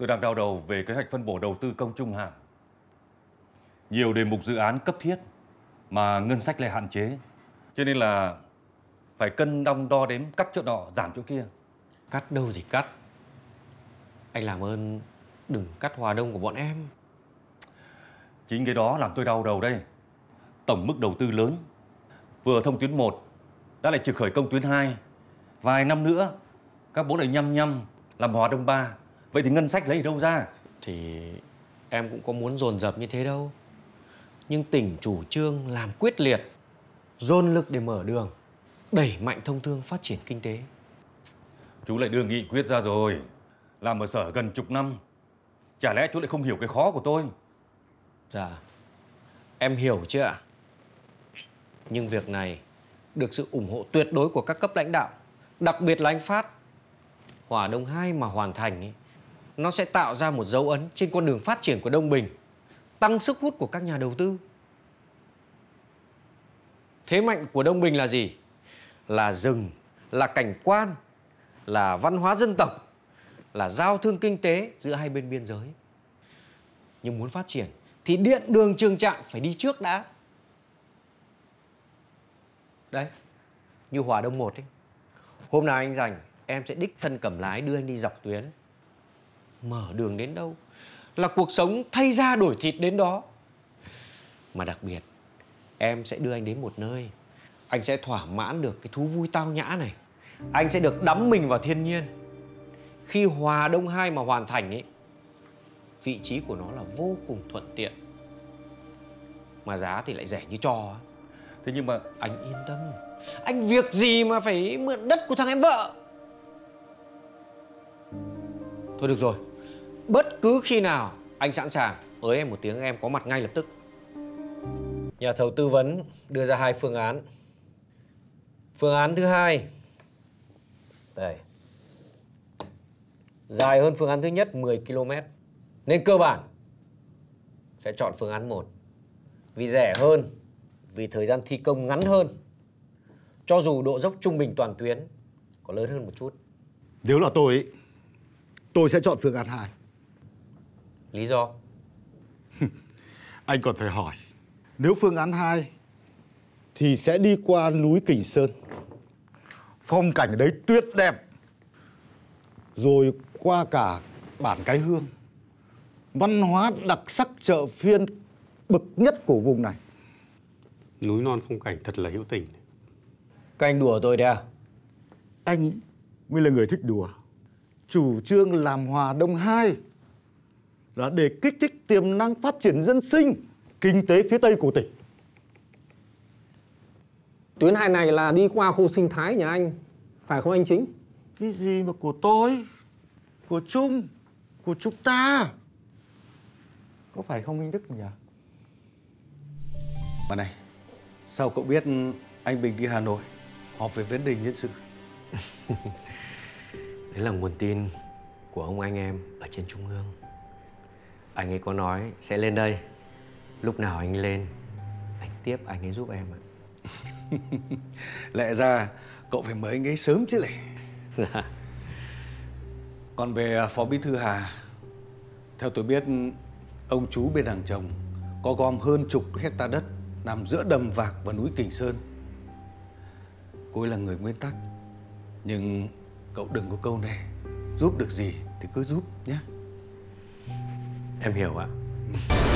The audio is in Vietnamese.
Tôi đang đau đầu về kế hoạch phân bổ đầu tư công trung hạn. Nhiều đề mục dự án cấp thiết mà ngân sách lại hạn chế. Cho nên là phải cân đong đo đếm, cắt chỗ nọ, giảm chỗ kia. Cắt đâu gì cắt. Anh làm ơn đừng cắt Hòa Đông của bọn em. Chính cái đó làm tôi đau đầu đây. Tổng mức đầu tư lớn. Vừa thông tuyến 1 đã lại trực khởi công tuyến 2. Vài năm nữa các bố lại nhăm làm Hòa Đông 3. Vậy thì ngân sách lấy đâu ra? Thì em cũng có muốn dồn dập như thế đâu. Nhưng tỉnh chủ trương làm quyết liệt, dồn lực để mở đường, đẩy mạnh thông thương phát triển kinh tế. Chú lại đưa nghị quyết ra rồi. Làm ở sở gần chục năm, chả lẽ chú lại không hiểu cái khó của tôi? Dạ, em hiểu chứ ạ. Nhưng việc này được sự ủng hộ tuyệt đối của các cấp lãnh đạo, đặc biệt là anh Phát. Hòa Đông 2 mà hoàn thành ấy, nó sẽ tạo ra một dấu ấn trên con đường phát triển của Đông Bình, tăng sức hút của các nhà đầu tư. Thế mạnh của Đông Bình là gì? Là rừng, là cảnh quan, là văn hóa dân tộc, là giao thương kinh tế giữa hai bên biên giới. Nhưng muốn phát triển thì điện đường trường trạm phải đi trước đã. Đấy, như Hòa Đông 1 ấy. Hôm nào anh rảnh, em sẽ đích thân cầm lái đưa anh đi dọc tuyến. Mở đường đến đâu là cuộc sống thay da đổi thịt đến đó. Mà đặc biệt, em sẽ đưa anh đến một nơi anh sẽ thỏa mãn được cái thú vui tao nhã này. Anh sẽ được đắm mình vào thiên nhiên. Khi Hòa Đông 2 mà hoàn thành ấy, vị trí của nó là vô cùng thuận tiện, mà giá thì lại rẻ như trò. Thế nhưng mà anh yên tâm, anh việc gì mà phải mượn đất của thằng em vợ. Thôi được rồi, bất cứ khi nào anh sẵn sàng, ới em một tiếng em có mặt ngay lập tức. Nhà thầu tư vấn đưa ra hai phương án. Phương án thứ hai, đây, dài hơn phương án thứ nhất 10 km. Nên cơ bản sẽ chọn phương án 1. Vì rẻ hơn, vì thời gian thi công ngắn hơn. Cho dù độ dốc trung bình toàn tuyến có lớn hơn một chút. Nếu là tôi sẽ chọn phương án 2. Lý do? Anh còn phải hỏi. Nếu phương án 2 thì sẽ đi qua núi Kình Sơn. Phong cảnh ở đấy tuyệt đẹp. Rồi qua cả bản Cái Hương. Văn hóa đặc sắc chợ phiên bậc nhất của vùng này. Núi non phong cảnh thật là hữu tình. Các anh đùa tôi đấy à? Anh mới là người thích đùa. Chủ trương làm Hòa Đông 2 là để kích thích tiềm năng phát triển dân sinh, kinh tế phía Tây của tỉnh. Tuyến 2 này là đi qua khu sinh thái nhà anh, phải không anh Chính? Cái gì mà của tôi, của Trung, của chúng ta. Có phải không Minh Đức nhỉ? Mà này, sao cậu biết anh Bình đi Hà Nội họp về vấn đề nhân sự? Đấy là nguồn tin của ông anh em ở trên Trung ương. Anh ấy có nói sẽ lên đây. Lúc nào anh lên, anh tiếp anh ấy giúp em ạ. Lẽ ra cậu phải mời anh ấy sớm chứ lệ. Còn về Phó Bí Thư Hà, theo tôi biết ông chú bên đảng chồng có gom hơn chục hecta đất nằm giữa Đầm Vạc và núi Kình Sơn. Cô ấy là người nguyên tắc, nhưng cậu đừng có câu nệ, giúp được gì thì cứ giúp nhé. Em hiểu ạ.